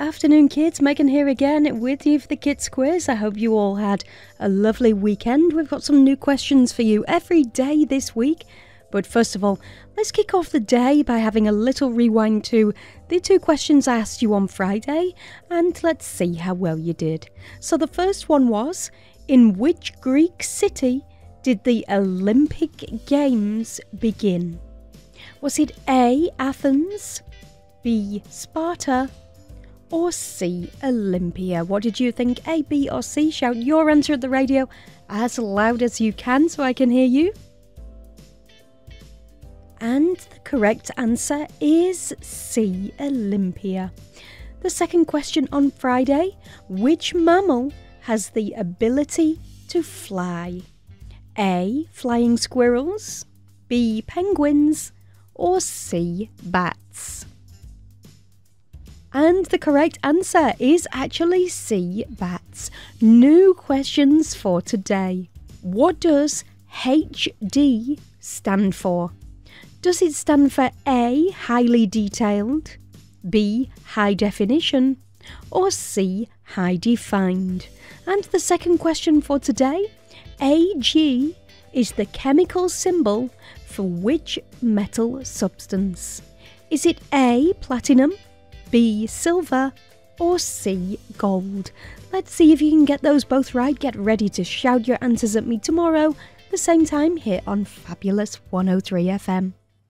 Afternoon, kids. Megan here again with you for the Kids Quiz. I hope you all had a lovely weekend. We've got some new questions for you every day this week. But first of all, let's kick off the day by having a little rewind to the two questions I asked you on Friday, and let's see how well you did. So the first one was, in which Greek city did the Olympic Games begin? Was it A, Athens, B, Sparta, or C, Olympia? What did you think? A, B or C? Shout your answer at the radio as loud as you can so I can hear you. And the correct answer is C, Olympia. The second question on Friday, which mammal has the ability to fly? A, flying squirrels, B, penguins, or C, bats? And the correct answer is actually C, bats. New questions for today. What does HD stand for? Does it stand for A, highly detailed, B, high definition, or C, high defined? And the second question for today, AG is the chemical symbol for which metal substance? Is it A, platinum, B, silver, or C, gold? Let's see if you can get those both right. Get ready to shout your answers at me tomorrow, the same time here on Fabulous 103 FM.